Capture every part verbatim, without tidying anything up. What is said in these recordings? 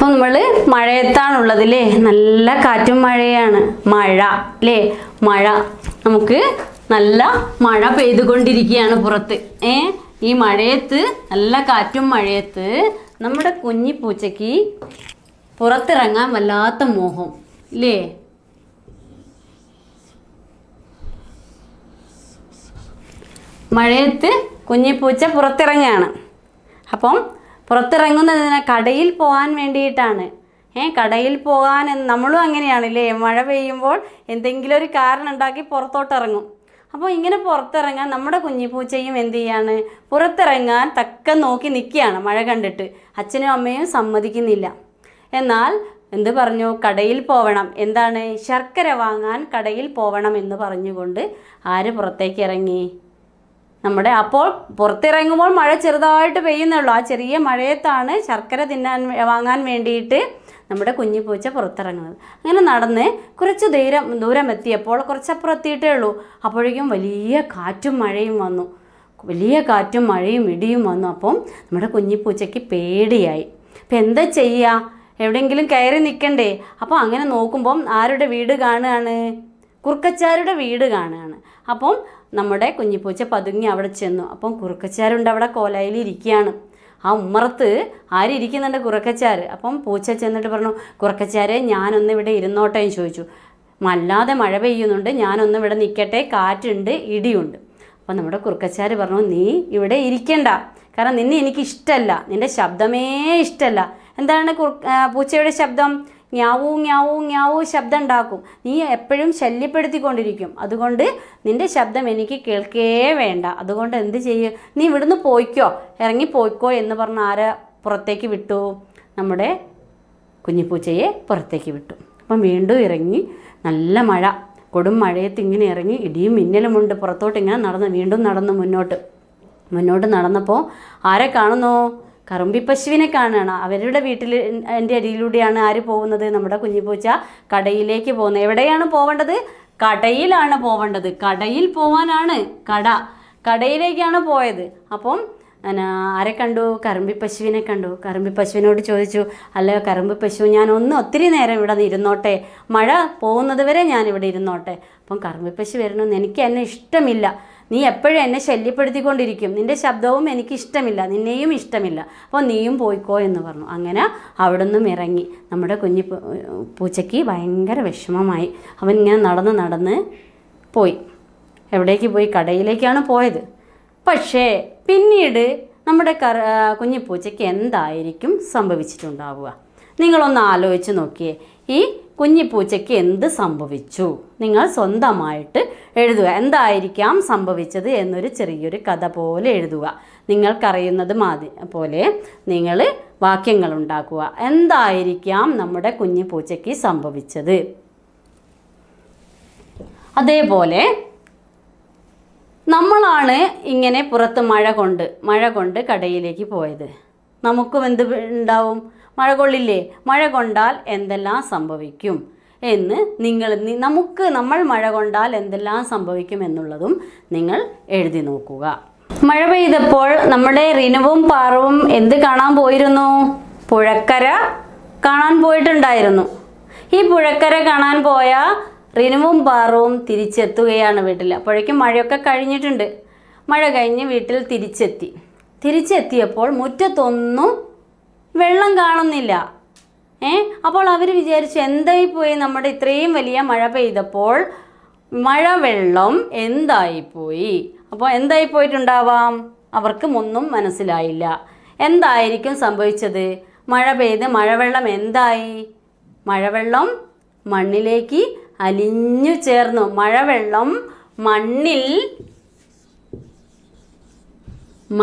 അപ്പോൾ നമ്മൾ മഴയത്താണുള്ളതില്ലേ, നല്ല കാറ്റും മഴയാണ്. മഴ അല്ലേ, മഴ. നമുക്ക് നല്ല മഴ പെയ്തുകൊണ്ടിരിക്കുകയാണ് പുറത്ത്. ഏ ഈ മഴയത്ത്, നല്ല കാറ്റും മഴയത്ത് നമ്മുടെ കുഞ്ഞി പൂച്ചയ്ക്ക് പുറത്തിറങ്ങാൻ വല്ലാത്ത മോഹം ഇല്ലേ. മഴയത്ത് കുഞ്ഞിപ്പൂച്ച പുറത്തിറങ്ങുകയാണ്. അപ്പം പുറത്തിറങ്ങുന്നതിന് കടയിൽ പോകാൻ വേണ്ടിയിട്ടാണ്. ഏ കടയിൽ പോകാൻ നമ്മളും അങ്ങനെയാണല്ലേ, മഴ പെയ്യുമ്പോൾ എന്തെങ്കിലും ഒരു കാരണം ഉണ്ടാക്കി പുറത്തോട്ടിറങ്ങും. അപ്പോൾ ഇങ്ങനെ പുറത്തിറങ്ങാൻ നമ്മുടെ കുഞ്ഞിപ്പൂച്ചയും എന്ത് ചെയ്യാണ്, പുറത്തിറങ്ങാൻ തക്ക നോക്കി നിൽക്കുകയാണ്. മഴ കണ്ടിട്ട് അച്ഛനും അമ്മയും സമ്മതിക്കുന്നില്ല. എന്നാൽ എന്ത് പറഞ്ഞു, കടയിൽ പോകണം. എന്താണ്, ശർക്കര വാങ്ങാൻ കടയിൽ പോകണം എന്ന് പറഞ്ഞുകൊണ്ട് ആര് പുറത്തേക്ക് ഇറങ്ങി നമ്മുടെ. അപ്പോൾ പുറത്തിറങ്ങുമ്പോൾ മഴ ചെറുതായിട്ട് പെയ്യുന്നുള്ളൂ. ആ ചെറിയ മഴയത്താണ് ശർക്കര തിന്നാൻ വാങ്ങാൻ വേണ്ടിയിട്ട് നമ്മുടെ കുഞ്ഞിപ്പൂച്ച പുറത്തിറങ്ങുന്നത്. അങ്ങനെ നടന്ന് കുറച്ച് ദൂരം ദൂരം എത്തിയപ്പോൾ, കുറച്ചപ്പുറത്തിയിട്ടേ ഉള്ളൂ, അപ്പോഴേക്കും വലിയ കാറ്റും മഴയും വന്നു. വലിയ കാറ്റും മഴയും ഇടിയും വന്നു. അപ്പം നമ്മുടെ കുഞ്ഞിപ്പൂച്ചയ്ക്ക് പേടിയായി. അപ്പം എന്താ ചെയ്യുക, എവിടെയെങ്കിലും കയറി നിൽക്കണ്ടേ. അപ്പോൾ അങ്ങനെ നോക്കുമ്പം ആരുടെ വീട് കാണുകയാണ്, കുറുക്കച്ചാരുടെ വീട് കാണുകയാണ്. അപ്പം നമ്മുടെ കുഞ്ഞിപ്പൂച്ച പതുങ്ങി അവിടെ ചെന്നു. അപ്പം കുറുക്കച്ചാരുണ്ട് അവിടെ കോലായിൽ ഇരിക്കുകയാണ്. ആ ഉമ്മറത്ത് ആരിയ്ക്കുന്നുണ്ട്, കുറുക്കച്ചാർ. അപ്പം പൂച്ച ചെന്നിട്ട് പറഞ്ഞു, കുറുക്കച്ചാരെ ഞാനൊന്ന് ഇവിടെ ഇരുന്നോട്ടെ എന്ന് ചോദിച്ചു. വല്ലാതെ മഴ പെയ്യുന്നുണ്ട്, ഞാനൊന്ന് ഇവിടെ നിൽക്കട്ടെ, കാറ്റുണ്ട് ഇടിയുണ്ട്. അപ്പം നമ്മുടെ കുറുക്കച്ചാർ പറഞ്ഞു, നീ ഇവിടെ ഇരിക്കണ്ട, കാരണം നിന്നെ എനിക്കിഷ്ടമല്ല, നിൻ്റെ ശബ്ദമേ ഇഷ്ടമല്ല. എന്താണ് കുറു പൂച്ചയുടെ ശബ്ദം, ഞാവൂ ഞാവൂ ഞാവൂ ശബ്ദം ഉണ്ടാക്കും, നീ എപ്പോഴും ശല്യപ്പെടുത്തിക്കൊണ്ടിരിക്കും, അതുകൊണ്ട് നിൻ്റെ ശബ്ദം എനിക്ക് കേൾക്കേ വേണ്ട, അതുകൊണ്ട് എന്ത് ചെയ്യുക, നീ ഇവിടുന്ന് പോയിക്കോ, ഇറങ്ങി പോയിക്കോ എന്ന് പറഞ്ഞ് ആരെ പുറത്തേക്ക് വിട്ടു, നമ്മുടെ കുഞ്ഞിപ്പൂച്ചയെ പുറത്തേക്ക് വിട്ടു. അപ്പം വീണ്ടും ഇറങ്ങി, നല്ല മഴ, കൊടും മഴയത്ത് ഇങ്ങനെ ഇറങ്ങി, ഇടിയും മിന്നലുമുണ്ട്, പുറത്തോട്ട് ഇങ്ങനെ നടന്ന് വീണ്ടും നടന്ന് മുന്നോട്ട് മുന്നോട്ട് നടന്നപ്പോൾ ആരെ കാണുന്നു, കറുമ്പിപ്പശുവിനെ കാണുകയാണ്. അവരുടെ വീട്ടിൽ എൻ്റെ അരിയിലൂടെയാണ് ആര് പോകുന്നത്, നമ്മുടെ കുഞ്ഞിപ്പൂച്ച കടയിലേക്ക് പോകുന്നത്. എവിടെയാണ് പോവേണ്ടത്, കടയിലാണ് പോവേണ്ടത്, കടയിൽ പോവാനാണ്, കട കടയിലേക്കാണ് പോയത്. അപ്പം ആരെ കണ്ടു, കറുമ്പിപ്പശുവിനെ കണ്ടു. കറുമ്പിപ്പശുവിനോട് ചോദിച്ചു, അല്ല കറുമ്പിപ്പശു, ഞാനൊന്ന് ഒത്തിരി നേരം ഇവിടെ ഇരുന്നോട്ടെ, മഴ പോകുന്നത് വരെ ഞാനിവിടെ ഇരുന്നോട്ടെ. അപ്പം കറുമ്പിപ്പശു വരുന്നു, എനിക്ക് എന്നെ ഇഷ്ടമില്ല, നീ എപ്പോഴും എന്നെ ശല്യപ്പെടുത്തിക്കൊണ്ടിരിക്കും, നിൻ്റെ ശബ്ദവും എനിക്കിഷ്ടമില്ല, നിന്നെയും ഇഷ്ടമില്ല, അപ്പോൾ നീയും പോയിക്കോ എന്ന് പറഞ്ഞു. അങ്ങനെ അവിടെ നിന്നും ഇറങ്ങി. നമ്മുടെ കുഞ്ഞി പൂച്ചയ്ക്ക് ഭയങ്കര വിഷമമായി. അവൻ ഇങ്ങനെ നടന്ന് നടന്ന് പോയി. എവിടേക്ക് പോയി, കടയിലേക്കാണ് പോയത്. പക്ഷേ പിന്നീട് നമ്മുടെ കറ കുഞ്ഞിപ്പൂച്ചയ്ക്ക് എന്തായിരിക്കും സംഭവിച്ചിട്ടുണ്ടാവുക, നിങ്ങളൊന്ന് ആലോചിച്ച് നോക്കിയേ. ഈ കുഞ്ഞിപ്പൂച്ചയ്ക്ക് എന്ത് സംഭവിച്ചു, നിങ്ങൾ സ്വന്തമായിട്ട് എഴുതുക, എന്തായിരിക്കാം സംഭവിച്ചത് എന്നൊരു ചെറിയൊരു കഥ പോലെ എഴുതുക. നിങ്ങൾക്കറിയുന്നത് മാതി പോലെ നിങ്ങൾ വാക്യങ്ങൾ ഉണ്ടാക്കുക. എന്തായിരിക്കാം നമ്മുടെ കുഞ്ഞിപ്പൂച്ചയ്ക്ക് സംഭവിച്ചത്. അതേപോലെ നമ്മളാണ് ഇങ്ങനെ പുറത്ത് മഴ കൊണ്ട് മഴ കൊണ്ട് കടയിലേക്ക് പോയത്. നമുക്കും എന്ത് ഉണ്ടാവും, മഴ കൊള്ളില്ലേ, മഴ കൊണ്ടാൽ എന്തെല്ലാം സംഭവിക്കും എന്ന് നിങ്ങൾ നമുക്ക് നമ്മൾ മഴ കൊണ്ടാൽ എന്തെല്ലാം സംഭവിക്കും എന്നുള്ളതും നിങ്ങൾ എഴുതി നോക്കുക. മഴ പെയ്തപ്പോൾ നമ്മുടെ റിനുവും പാറവും എന്ത് കാണാൻ പോയിരുന്നു, പുഴക്കര കാണാൻ പോയിട്ടുണ്ടായിരുന്നു. ഈ പുഴക്കര കാണാൻ പോയ റിനുവും പാറവും തിരിച്ചെത്തുകയാണ് വീട്ടിൽ. അപ്പോഴേക്കും മഴയൊക്കെ കഴിഞ്ഞിട്ടുണ്ട്. മഴ കഴിഞ്ഞ് വീട്ടിൽ തിരിച്ചെത്തി. തിരിച്ചെത്തിയപ്പോൾ മുറ്റത്തൊന്നും വെള്ളം കാണുന്നില്ല. ഏ അപ്പോൾ അവർ വിചാരിച്ചു, എന്തായിപ്പോയി, നമ്മുടെ ഇത്രയും വലിയ മഴ പെയ്തപ്പോൾ മഴവെള്ളം എന്തായിപ്പോയി. അപ്പോൾ എന്തായിപ്പോയിട്ടുണ്ടാവാം, അവർക്കും ഒന്നും മനസ്സിലായില്ല. എന്തായിരിക്കും സംഭവിച്ചത്, മഴ പെയ്ത് മഴവെള്ളം എന്തായി, മഴവെള്ളം മണ്ണിലേക്ക് അലിഞ്ഞു ചേർന്നു. മഴവെള്ളം മണ്ണിൽ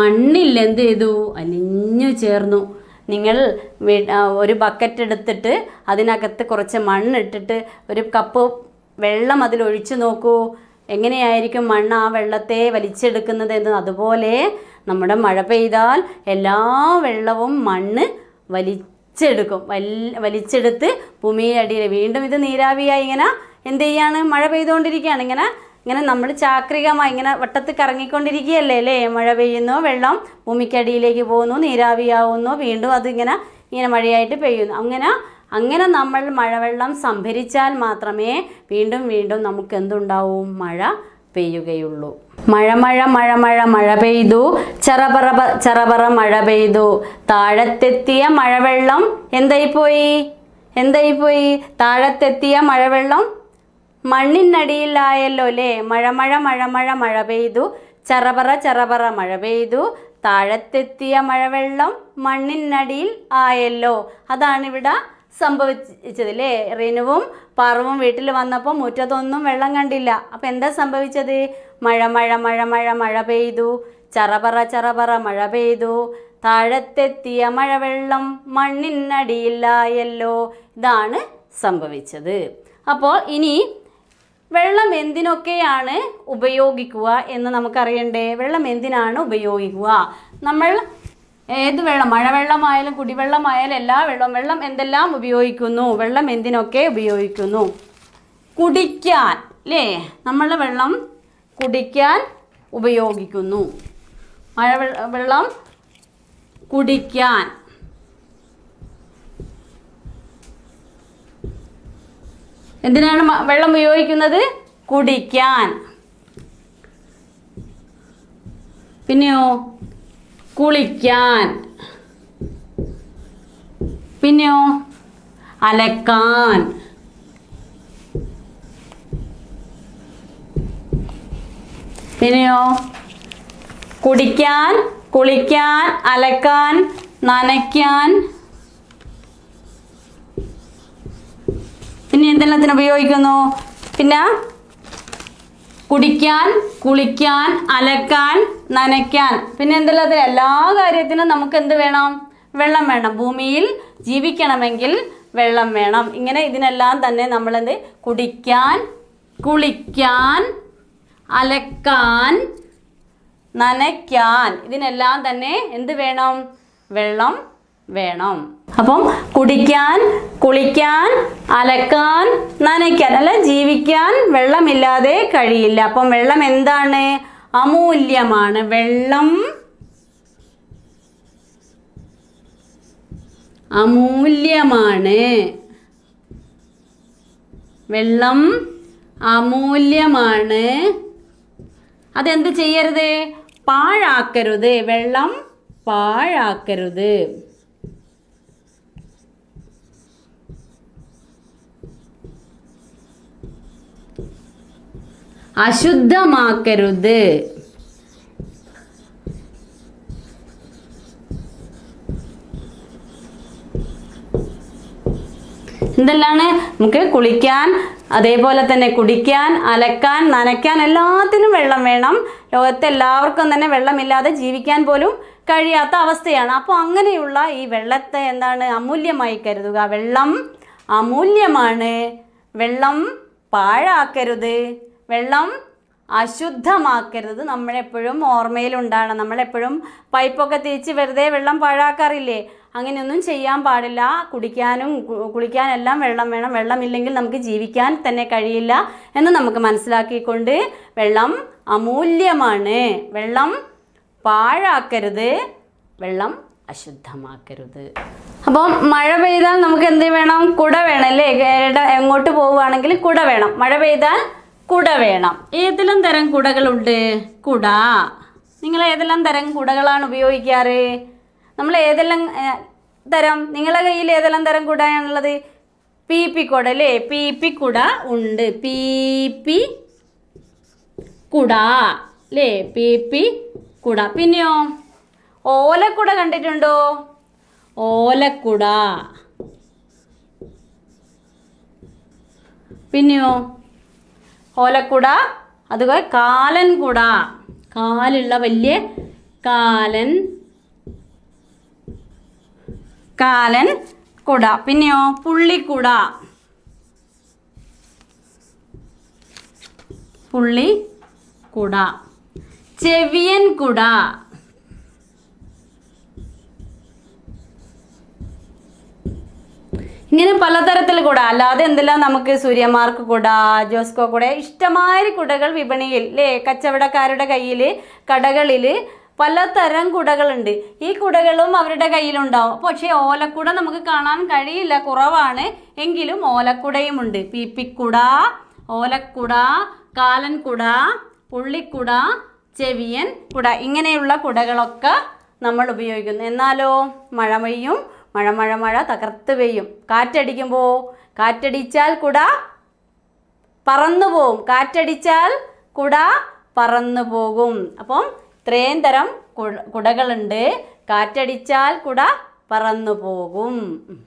മണ്ണിൽ എന്ത് ചെയ്തു, അലിഞ്ഞു ചേർന്നു. നിങ്ങൾ ഒരു ബക്കറ്റ് എടുത്തിട്ട് അതിനകത്ത് കുറച്ച് മണ്ണിട്ടിട്ട് ഒരു കപ്പ് വെള്ളം അതിലൊഴിച്ചു നോക്കൂ, എങ്ങനെയായിരിക്കും മണ്ണ് ആ വെള്ളത്തെ വലിച്ചെടുക്കുന്നത് എന്ന്. അതുപോലെ നമ്മുടെ മഴ പെയ്താൽ എല്ലാ വെള്ളവും മണ്ണ് വലിച്ചെടുക്കും. വലിച്ചെടുത്ത് ഭൂമിയടിയിൽ വീണ്ടും ഇത് നീരാവിയായി ഇങ്ങനെ എന്ത് ചെയ്യാണ്, മഴ പെയ്തുകൊണ്ടിരിക്കുകയാണ്. ഇങ്ങനെ ഇങ്ങനെ നമ്മൾ ചാക്രികമായി ഇങ്ങനെ വട്ടത്ത് കറങ്ങിക്കൊണ്ടിരിക്കുകയല്ലേ അല്ലേ. മഴ പെയ്യുന്നു, വെള്ളം ഭൂമിക്കടിയിലേക്ക് പോകുന്നു, നീരാവിയാവുന്നു, വീണ്ടും അതിങ്ങനെ ഇങ്ങനെ മഴയായിട്ട് പെയ്യുന്നു. അങ്ങനെ അങ്ങനെ നമ്മൾ മഴവെള്ളം സംഭരിച്ചാൽ മാത്രമേ വീണ്ടും വീണ്ടും നമുക്ക് എന്തുണ്ടാവും? മഴ പെയ്യുകയുള്ളൂ. മഴ മഴ മഴ മഴ മഴ പെയ്തു, ചറപറ ചറപറ മഴ പെയ്തു. താഴത്തെത്തിയ മഴവെള്ളം എന്തായിപ്പോയി? എന്തായിപ്പോയി? താഴത്തെത്തിയ മഴവെള്ളം മണ്ണിനടിയിലായല്ലോ അല്ലേ? മഴ മഴ മഴ മഴ മഴ പെയ്തു, ചറപറ ചറപറ മഴ പെയ്തു. താഴത്തെത്തിയ മഴവെള്ളം മണ്ണിനടിയിൽ ആയല്ലോ. അതാണിവിടെ സംഭവിച്ചതല്ലേ? റിനുവും പാർവും വീട്ടിൽ വന്നപ്പോൾ മുറ്റത്തൊന്നും വെള്ളം കണ്ടില്ല. അപ്പം എന്താ സംഭവിച്ചത്? മഴ മഴ മഴ മഴ മഴ പെയ്തു, ചറപറ ചറപറ മഴ പെയ്തു. താഴത്തെത്തിയ മഴവെള്ളം മണ്ണിനടിയിലായല്ലോ. ഇതാണ് സംഭവിച്ചത്. അപ്പോൾ ഇനി വെള്ളം എന്തിനൊക്കെയാണ് ഉപയോഗിക്കുക എന്ന് നമുക്കറിയണ്ടേ? വെള്ളം എന്തിനാണ് ഉപയോഗിക്കുക? നമ്മൾ ഏത് വെള്ളം, മഴവെള്ളമായാലും കുടിവെള്ളമായാലും എല്ലാ വെള്ളവും, വെള്ളം എന്തെല്ലാം ഉപയോഗിക്കുന്നു, വെള്ളം എന്തിനൊക്കെ ഉപയോഗിക്കുന്നു? കുടിക്കാൻ അല്ലേ? നമ്മൾ വെള്ളം കുടിക്കാൻ ഉപയോഗിക്കുന്നു. മഴ വെള്ളം കുടിക്കാൻ, എന്തിനാണ് വെള്ളം ഉപയോഗിക്കുന്നത്? കുടിക്കാൻ. പിന്നെയോ കുളിക്കാൻ, പിന്നെയോ അലക്കാൻ, പിന്നെയോ കുടിക്കാൻ, കുളിക്കാൻ, അലക്കാൻ, നനയ്ക്കാൻ, പിന്നെ എന്തെല്ലാത്തിന് ഉപയോഗിക്കുന്നു? പിന്നെ കുടിക്കാൻ, കുളിക്കാൻ, അലക്കാൻ, നനയ്ക്കാൻ, പിന്നെ എന്തെല്ലാത്തിന്, എല്ലാ കാര്യത്തിനും നമുക്ക് എന്ത് വേണം? വെള്ളം വേണം. ഭൂമിയിൽ ജീവിക്കണമെങ്കിൽ വെള്ളം വേണം. ഇങ്ങനെ ഇതിനെല്ലാം തന്നെ നമ്മളെന്ത്, കുടിക്കാൻ, കുളിക്കാൻ, അലക്കാൻ, നനയ്ക്കാൻ, ഇതിനെല്ലാം തന്നെ എന്ത് വേണം? വെള്ളം വേണം. അപ്പം കുടിക്കാൻ, കുളിക്കാൻ, അലക്കാൻ, നനയ്ക്കാൻ, അല്ല ജീവിക്കാൻ വെള്ളമില്ലാതെ കഴിയില്ല. അപ്പം വെള്ളം എന്താണ്? അമൂല്യമാണ്. വെള്ളം അമൂല്യമാണ്. വെള്ളം അമൂല്യമാണ്. അതെന്ത് ചെയ്യരുത്? പാഴാക്കരുത്. വെള്ളം പാഴാക്കരുത്. അശുദ്ധമാക്കരുത്. എന്തെല്ലാണ് നമുക്ക്? കുളിക്കാൻ, അതേപോലെ തന്നെ കുടിക്കാൻ, അലക്കാൻ, നനയ്ക്കാൻ, എല്ലാത്തിനും വെള്ളം വേണം. ലോകത്തെ എല്ലാവർക്കും തന്നെ വെള്ളമില്ലാതെ ജീവിക്കാൻ പോലും കഴിയാത്ത അവസ്ഥയാണ്. അപ്പോൾ അങ്ങനെയുള്ള ഈ വെള്ളത്തെ എന്താണ്? അമൂല്യമായി കരുതുക. വെള്ളം അമൂല്യമാണ്. വെള്ളം പാഴാക്കരുത്. വെള്ളം അശുദ്ധമാക്കരുത്. നമ്മളെപ്പോഴും ഓർമ്മയിലുണ്ടാണ്. നമ്മളെപ്പോഴും പൈപ്പൊക്കെ തിരിച്ച് വെറുതെ വെള്ളം പാഴാക്കാറില്ലേ? അങ്ങനെയൊന്നും ചെയ്യാൻ പാടില്ല. കുടിക്കാനും കുളിക്കാനെല്ലാം വെള്ളം വേണം. വെള്ളമില്ലെങ്കിൽ നമുക്ക് ജീവിക്കാൻ തന്നെ കഴിയില്ല എന്ന് നമുക്ക് മനസ്സിലാക്കിക്കൊണ്ട് വെള്ളം അമൂല്യമാണ്, വെള്ളം പാഴാക്കരുത്, വെള്ളം അശുദ്ധമാക്കരുത്. അപ്പം മഴ പെയ്താൽ നമുക്ക് എന്ത് വേണം? കുട വേണം അല്ലേ? എങ്ങോട്ട് പോവുകയാണെങ്കിൽ കുട വേണം. മഴ പെയ്താൽ കുട വേണം. ഏതെല്ലാം തരം കുടകളുണ്ട്? കുട. നിങ്ങൾ ഏതെല്ലാം തരം കുടകളാണ് ഉപയോഗിക്കാറ്? നമ്മൾ ഏതെല്ലാം തരം, നിങ്ങളുടെ കയ്യിൽ ഏതെല്ലാം തരം കുടയാണുള്ളത്? പി പി കുട അല്ലേ? പി പി കുട ഉണ്ട്. പി പി കുട അല്ലേ? പി പി കുട. പിന്നെയോ ഓലക്കുട കണ്ടിട്ടുണ്ടോ? ഓലക്കുട. പിന്നെയോ ഓലക്കുട, അതുപോലെ കാലൻ കുട, കാലുള്ള വലിയ കാലൻ, കാലൻ കുട. പിന്നെയോ പുള്ളിക്കുട, പുള്ളിക്കുട, ചെവിയൻ കുട, ഇങ്ങനെ പലതരത്തിൽ കുട. അല്ലാതെ എന്തെല്ലാം നമുക്ക്? സൂര്യമാർക്ക് കുട, ജോസ്കോ കുട, ഇഷ്ടമായ കുടകൾ വിപണിയിൽ അല്ലേ? കച്ചവടക്കാരുടെ കയ്യിൽ, കടകളിൽ Palataran Kudagalandi. E Kudagalum Avrida Gailunda, Poche, Ola Kuda Namakanan Kadi, La Kuravane, Engilum, Ola Kudaimundi, Pipi Kuda, Ola Kuda, Kalan Kuda, Pulli Kuda, Chevian, Kuda Inganevla Kudagalokka, Namadubiogin, Enalo, Maramayum, Maramara, Takartavayum, Katadikimbo, Katadichal Kuda, Parandavom, Katadichal Kuda, Parandavogum. Upon Train Taram Kudagalande, Katadichal Kuda, Parandavogum.